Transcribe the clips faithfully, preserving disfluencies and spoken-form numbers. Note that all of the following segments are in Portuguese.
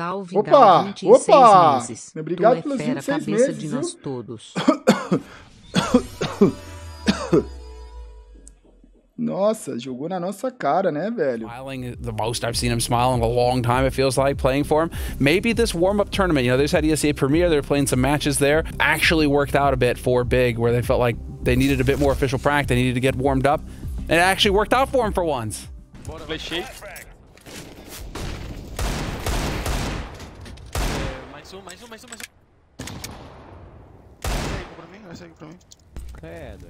Salve, opa, Galo, vinte e seis opa. Meses. Obrigado tu pelos é fera, vinte e seis cabeça meses, de viu? Nós todos. Nossa, jogou na nossa cara, né, velho? Smiling the most I've seen him smile in a long time, it feels like, playing for him. Maybe this warm-up tournament, you know, there's had E S A Premier, they're playing some matches there, actually worked out a bit for Big, where they felt like they needed a bit more official practice, they needed to get warmed up, and it actually worked out for him for once. Mais um, mais um, mais um, mais um. Segue pra mim, vai segue pra mim. Credo.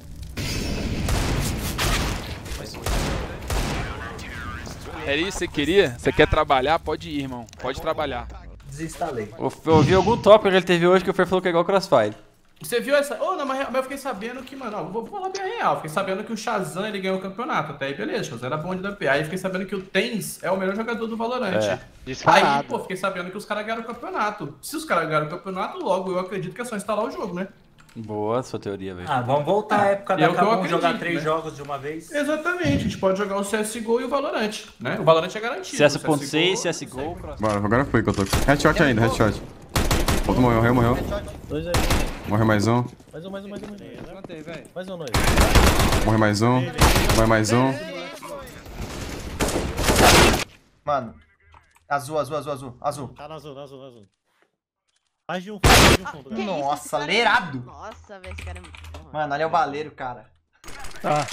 É isso, você queria? Você quer trabalhar? Pode ir, irmão. Pode trabalhar. Desinstalei. Eu, eu vi algum tópico que ele teve hoje que o Fer falou que é igual Crossfire. Você viu essa? Oh, não, mas eu fiquei sabendo que, mano, eu vou falar bem a real. Fiquei sabendo que o Shazam, ele ganhou o campeonato. Até aí, beleza, o Shazam era bom de W P A. Aí fiquei sabendo que o Tenz é o melhor jogador do Valorant. É. Aí, pô, fiquei sabendo que os caras ganharam o campeonato. Se os caras ganharam o campeonato, logo eu acredito que é só instalar o jogo, né? Boa sua teoria, velho. Ah, vamos voltar à época da Kaboom jogar três né? jogos de uma vez. Exatamente, a gente pode jogar o C S G O e o Valorant, né? O Valorant é garantido. C S ponto seis, C S G O... Bora, agora foi que eu tô aqui. Headshot ainda, headshot. Outro morreu, morreu, morreu. Dois aí. Morreu mais um. Mais um, mais um, mais um. Mais um, nós. Morreu mais um. Morreu mais um. Mano. Azul, azul, azul, azul. Azul. Tá na azul, na azul, na azul. Mais de um fundo, mais de um fundo. Nossa, leirado. Nossa, velho, esse cara é muito bom. Mano, olha o baleiro, cara. Ah,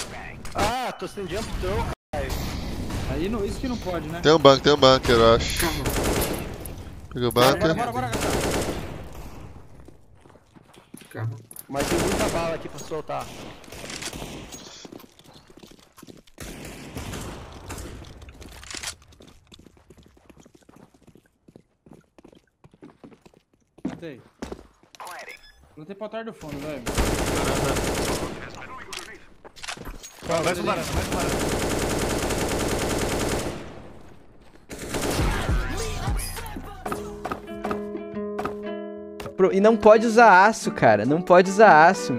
ah tô sem jump throw, caralho. Aí não, isso que não pode, né? Tem um bunker, tem um bunker, eu acho. Pegou o bunker. Bora, bora, bora, cara. Mas tem muita bala aqui pra soltar. Plantei. Plantei pra trás do fundo, velho. Vai pro barão, vai pro barão. E não pode usar aço, cara. Não pode usar aço.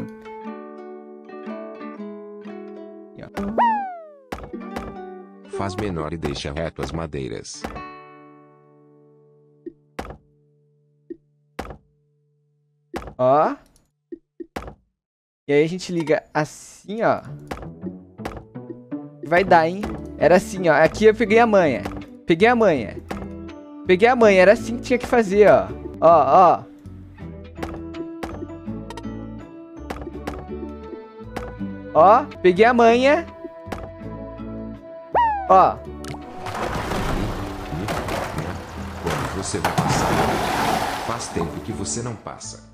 Faz menor e deixa reto as madeiras. Ó. E aí a gente liga assim, ó. Vai dar, hein? Era assim, ó. Aqui eu peguei a manha. Peguei a manha. Peguei a manha. Era assim que tinha que fazer, ó. Ó, ó. Ó. Peguei a manha. Ó. Quando você vai passar? Faz tempo que você não passa.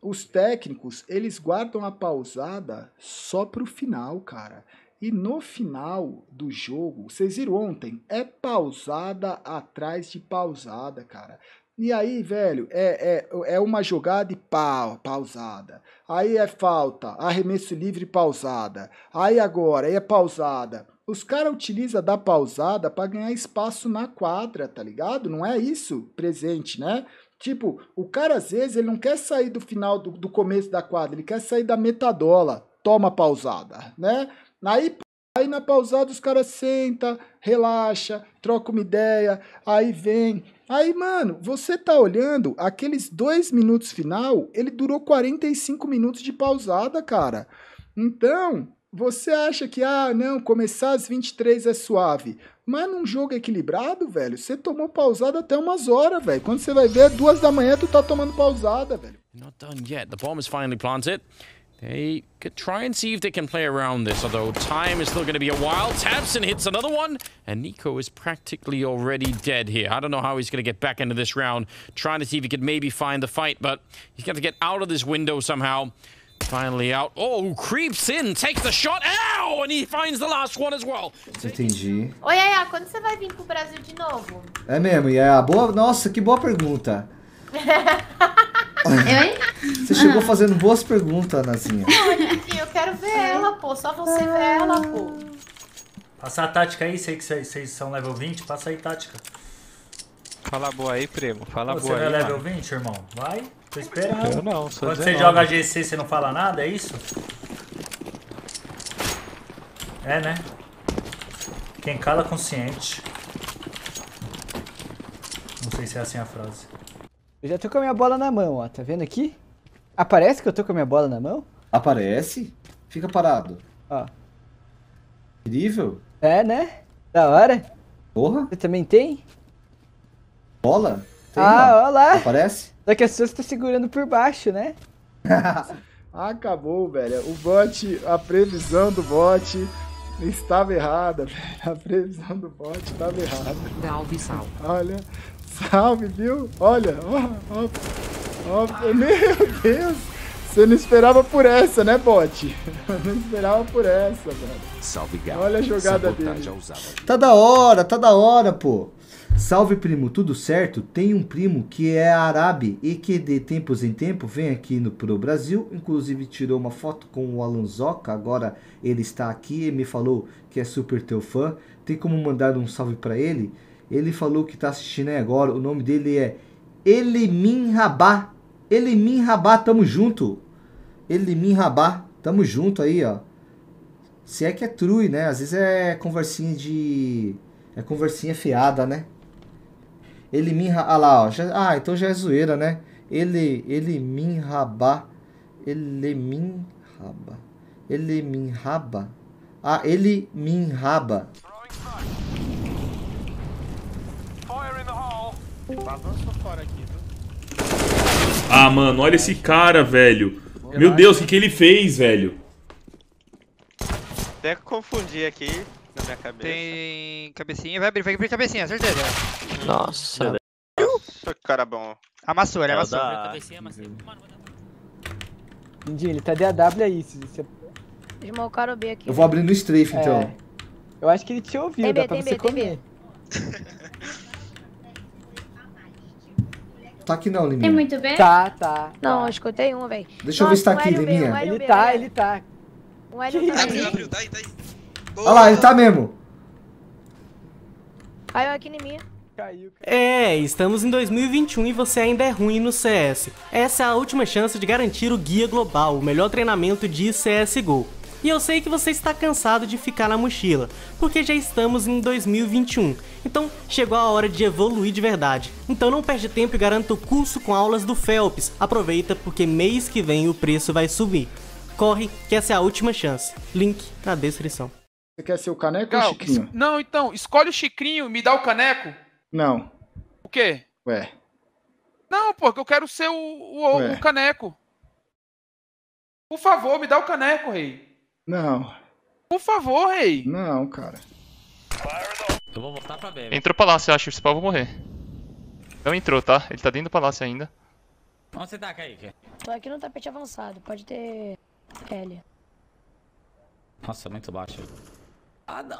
Os técnicos, eles guardam a pausada só pro final, cara. E no final do jogo, vocês viram ontem, é pausada atrás de pausada, cara. E aí, velho, é, é, é uma jogada e pau, pausada. Aí é falta, arremesso livre, pausada. Aí agora, aí é pausada. Os caras utilizam da pausada pra ganhar espaço na quadra, tá ligado? Não é isso presente, né? Tipo, o cara às vezes ele não quer sair do final, do, do começo da quadra, ele quer sair da metadola, toma pausada, né? Aí, aí na pausada os caras sentam, relaxa, troca uma ideia, aí vem. Aí, mano, você tá olhando, aqueles dois minutos final, ele durou quarenta e cinco minutos de pausada, cara. Então, você acha que, ah, não, começar às vinte e três é suave. Mas num jogo equilibrado, velho, você tomou pausada até umas horas, velho. Quando você vai ver, duas da manhã tu tá tomando pausada, velho. Not done yet. The bomb is finally planted. They could try and see if they can play around this, although time is still going to be a while. Tapson hits another one, and Nico is practically already dead here. I don't know how he's going to get back into this round, trying to see if he could maybe find the fight, but he's got to get out of this window somehow. Finally out. Oh, creeps in, takes the shot. Ow! And he finds the last one as well. Entendi. Oi, Yaya, quando você vai vir pro Brasil de novo? É mesmo, Yaya. Boa, nossa, que boa pergunta. Você chegou fazendo boas perguntas, Nazinha. Não, eu quero ver ela, pô. Só você ver ela, pô. Passar a tática aí, sei que vocês são level vinte, passa aí tática. Fala boa aí, primo. Fala você boa aí. Você é level mano. vinte, irmão? Vai. Tô esperando. Eu não, sou Quando dezenove. Você joga G C, você não fala nada, é isso? É, né? Quem cala consciente. Não sei sei se é assim a frase. Eu já tô com a minha bola na mão, ó. Tá vendo aqui? Aparece que eu tô com a minha bola na mão? Aparece? Fica parado. Ó. Incrível. É, né? Da hora. Porra. Você também tem? Bola? Tem, ah, ó lá. Aparece? Só que a sua você tá segurando por baixo, né? Acabou, velho. O bot, a previsão do bot estava errada, velho. A previsão do bot estava errada. Salve, salve. Olha. Salve, viu? Olha. Ó, ó, ó. Meu Deus. Você não esperava por essa, né, bot? Eu não esperava por essa, velho. Salve, gato. Olha a jogada dele. Tá da hora, tá da hora, pô. Salve, primo, tudo certo? Tem um primo que é árabe e que de tempos em tempo vem aqui no pro Brasil. Inclusive tirou uma foto com o Alonzoca, agora ele está aqui e me falou que é super teu fã. Tem como mandar um salve pra ele? Ele falou que tá assistindo aí agora, o nome dele é Eliminhabá. Eliminhabá, tamo junto. Eliminhabá, tamo junto aí, ó. Se é que é true, né? Às vezes é conversinha de... é conversinha fiada, né? Eliminhabá, ah lá, ó. Já, ah, então já é zoeira, né? Ele, Eliminhabá, Eliminhabá, Eliminhabá, ah, Eliminhabá. Ah, mano, olha esse cara, velho. Meu Deus, o que que ele fez, velho? Até confundi aqui na minha cabeça. Tem cabecinha, vai abrir, vai abrir cabecinha, certeza. Nossa, velho. Nossa, cara bom. Amassou, ele amassou. Entendi, ele tá D A W aí. Desmocaram o B aqui. Eu vou abrir no strafe, então. É. Eu acho que ele te ouviu, tem dá B, pra você B, comer. Tá aqui não, Liminha. Tem muito B? Tá, tá. Não, tá. Eu escutei um, velho. Deixa Nossa, eu ver se tá aqui, L B, Liminha. L B, ele B, tá, ele tá. Um L B. Abriu, abriu, tá aí, tá aí. Olha lá, ele tá mesmo. Caiu aqui em mim. Caiu, caiu. É, estamos em dois mil e vinte e um e você ainda é ruim no C S. Essa é a última chance de garantir o Guia Global, o melhor treinamento de C S G O. E eu sei que você está cansado de ficar na mochila, porque já estamos em dois mil e vinte e um, então chegou a hora de evoluir de verdade. Então não perde tempo e garanta o curso com aulas do Felps. Aproveita porque mês que vem o preço vai subir. Corre, que essa é a última chance. Link na descrição. Você quer ser o caneco Gal, ou o Chiquinho? Não, então, escolhe o Chiquinho e me dá o caneco. Não. O quê? Ué. Não, pô, eu quero ser o, o, o caneco. Por favor, me dá o caneco, rei. Não. Por favor, rei. Não, cara. Eu vou voltar pra B. Entrou o palácio, acho que esse pau eu vou morrer. Não entrou, tá? Ele tá dentro do palácio ainda. Onde você tá, Kaique? Tô aqui no tapete avançado, pode ter L. Nossa, muito baixo. Ah, não.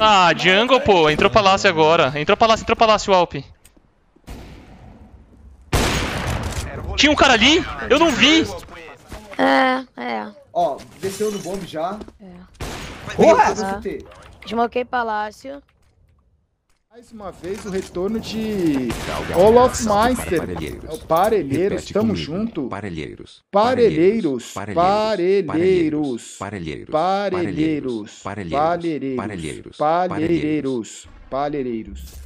Ah, jungle, pô. Entrou palácio agora. Entrou palácio, entrou palácio, Alp. Tinha um cara ali? Eu não vi. É, é. Ó, desceu no bomb já. É. Porra! Desmoquei palácio. Mais uma vez o retorno de Olof Meister. Parelheiros, tamo junto. Parelheiros. Parelheiros. Parelheiros. Parelheiros. Parelheiros. Parelheiros. Parelheiros. Parelheiros.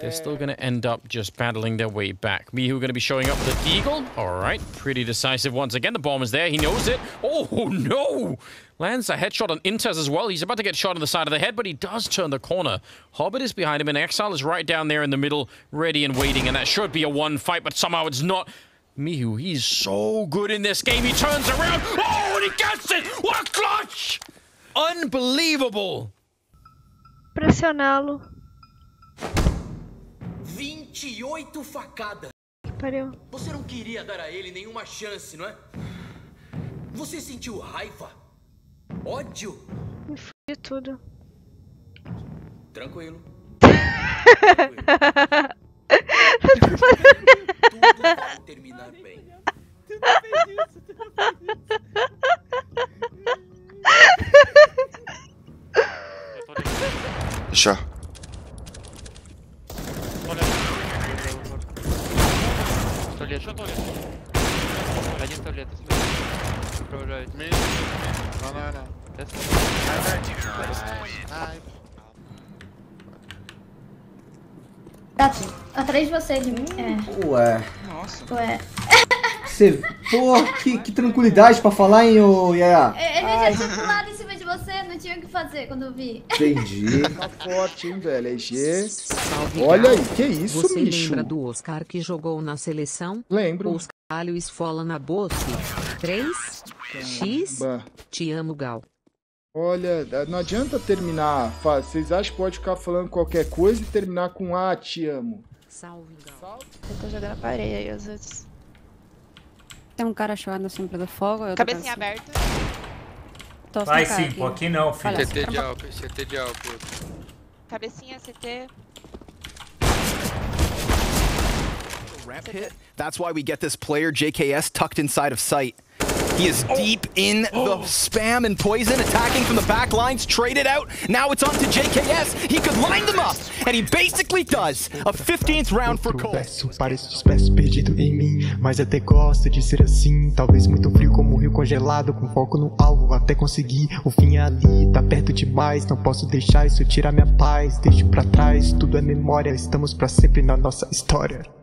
They're still going to end up just battling their way back. Mihu going to be showing up with the eagle. All right, pretty decisive once again. The bomb is there. He knows it. Oh, no. Lands a headshot on Inters as well. He's about to get shot on the side of the head, but he does turn the corner. Hobbit is behind him, and Exile is right down there in the middle, ready and waiting. And that should be a one fight, but somehow it's not. Mihu, he's so good in this game. He turns around. Oh, and he gets it. What a clutch. Unbelievable. Pressioná-lo. vinte e oito facadas. Pariu. Você não queria dar a ele nenhuma chance, não é? Você sentiu raiva? Ódio? Me fudi tudo. Tranquilo. Tranquilo. Tudo vai terminar bem. Tu não fez isso, tu não fez isso. Deixa. Что туалет? Один туалет. Провожают. Банально. Tá atrás de você, de mim. É. Ué. Nossa. Ué. Você... Pô, que, que tranquilidade pra falar, hein, ô Yaya. Ele já tinha pulado em cima de você, não tinha o que fazer quando eu vi. Entendi. Tá forte, hein, velho. É G. Salve, olha aí, que isso, você bicho. Você lembra do Oscar que jogou na seleção? Lembro. Oscar esfola na bolsa. três X. Te amo, Gal. Olha, não adianta terminar, vocês acham que pode ficar falando qualquer coisa e terminar com ah, te amo. Salve, Gal. Eu tô jogando a parede aí, às vezes. Tem um cara chorando assim pelo fogo, eu cabecinha tô aberta. Tô vai sim, aqui. Pô, aqui não, filho. Olha, C T de álcool, C T de álcool. Cabecinha, C T. Ramp hit. That's why we get this player, J K S, tucked inside of sight. He is deep in the spam and poison, attacking from the back lines, traded out. Now it's on to J K S. He could line them up, and he basically does. A fifteenth round for Cole. Pareço disperso, perdido em mim, mas até gosto de ser assim. Talvez muito frio como um rio congelado, com foco no alvo até conseguir. O fim é ali, tá perto demais, não posso deixar isso tirar minha paz. Deixo pra trás, tudo é memória, estamos pra sempre na nossa história.